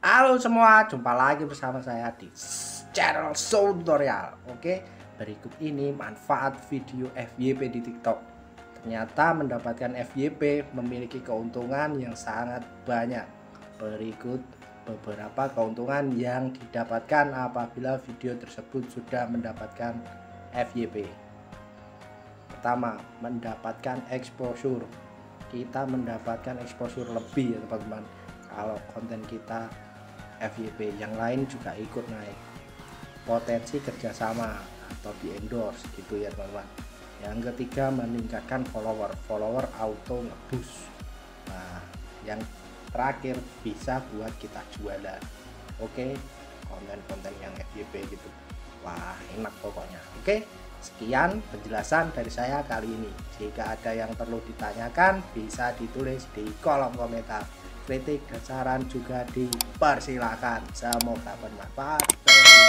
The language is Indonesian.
Halo semua, jumpa lagi bersama saya di channel Soul Tutorial. Oke, berikut ini manfaat video FYP di TikTok. Ternyata mendapatkan FYP memiliki keuntungan yang sangat banyak. Berikut beberapa keuntungan yang didapatkan apabila video tersebut sudah mendapatkan FYP. Pertama, mendapatkan exposure. Kita mendapatkan exposure lebih ya teman-teman kalau konten kita FYP, yang lain juga ikut naik. Potensi kerjasama atau di endorse gitu ya teman-teman. Yang ketiga, meningkatkan follower auto ngeboost. Nah, yang terakhir bisa buat kita jualan. Oke, konten-konten yang FYP gitu, wah enak pokoknya. Oke, sekian penjelasan dari saya kali ini. Jika ada yang perlu ditanyakan, bisa ditulis di kolom komentar. Kritik dan saran juga dipersilakan. Semoga bermanfaat.